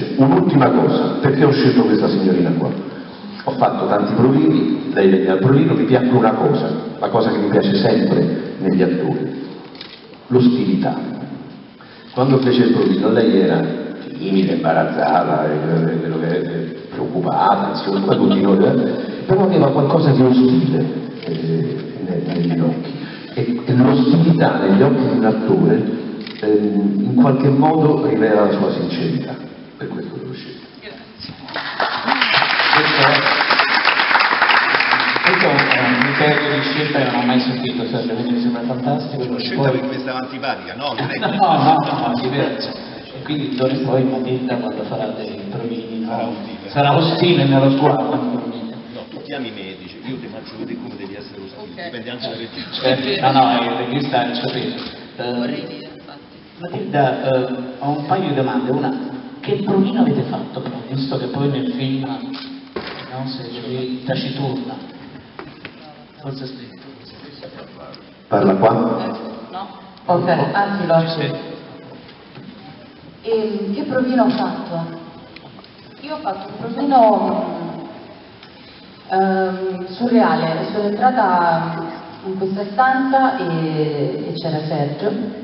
dice un'ultima cosa, perché ho scelto questa signorina qua? Ho fatto tanti provini, lei venne al provino, mi piacque una cosa, la cosa che mi piace sempre negli attori, l'ostilità. Quando fece il provino lei era timida, imbarazzata, preoccupata, ansiosa, poi continuava, però aveva qualcosa di ostile negli occhi, e l'ostilità negli occhi di un attore in qualche modo rivela la sua sincerità, per questo l'ho scelto. Grazie. Questo è un criterio di scelta che non ho mai sentito, Sergio, quindi mi sembra fantastico. L'ho scelta perché mi stava antipatica, no? No, è diverso. E quindi d'ora in poi Matilda, quando farà dei provini, sarà ostile nello sguardo. No, tu chiami me e dici, io ti faccio vedere come devi essere ostile, dipende anche dal regista. No, il regista è capito. Matilda, ho un paio di domande. Una, che provino avete fatto? Però, visto che poi nel film non sei taciturna, forse scritto. Parla qua? No. Ok, anzi lo accetto. Che provino ho fatto? Io ho fatto un provino surreale. Sono entrata in questa stanza e c'era Sergio.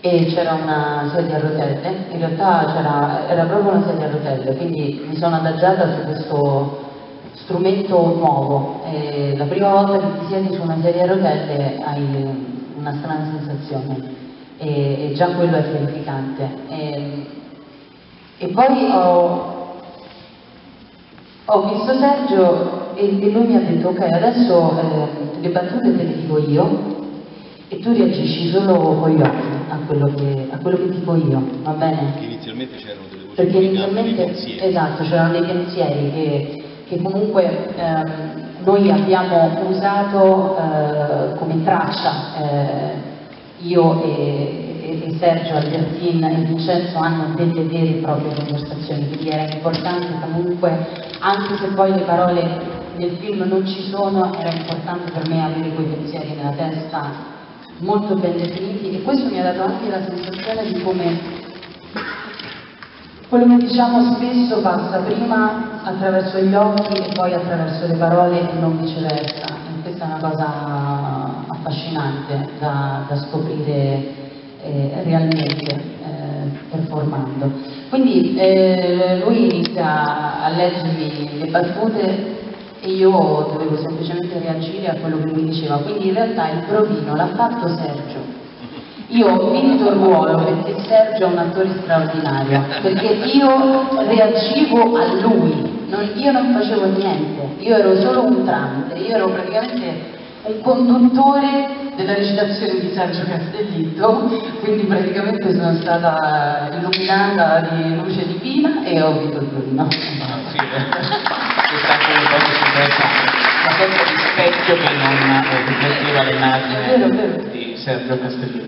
E c'era una sedia a rotelle, in realtà era proprio una sedia a rotelle, quindi mi sono adagiata su questo strumento nuovo. E la prima volta che ti siedi su una sedia a rotelle hai una strana sensazione, e già quello è terrificante. E poi ho visto Sergio e lui mi ha detto: ok, adesso le battute te le dico io e tu reagisci solo con gli occhi a quello che dico io, va bene? Perché inizialmente c'erano delle voci, perché inizialmente, esatto, c'erano dei pensieri che comunque noi abbiamo usato come traccia. Io e Sergio Albertin e Vincenzo hanno delle vere e proprie conversazioni, quindi era importante comunque, anche se poi le parole nel film non ci sono, era importante per me avere quei pensieri nella testa molto ben definiti, e questo mi ha dato anche la sensazione di come quello che diciamo spesso passa prima attraverso gli occhi e poi attraverso le parole, e non viceversa, e questa è una cosa affascinante da scoprire realmente performando. Quindi lui inizia a leggermi le battute e io dovevo semplicemente reagire a quello che lui diceva, quindi in realtà il provino l'ha fatto Sergio. Io ho vinto il ruolo perché Sergio è un attore straordinario, perché io reagivo a lui, io non facevo niente, io ero solo un tramite, io ero praticamente un conduttore della recitazione di Sergio Castellitto, quindi praticamente sono stata illuminata di luce divina e ho vinto il provino. Ma sempre rispecchio che non rifletteva le immagini di Sergio Castellitto.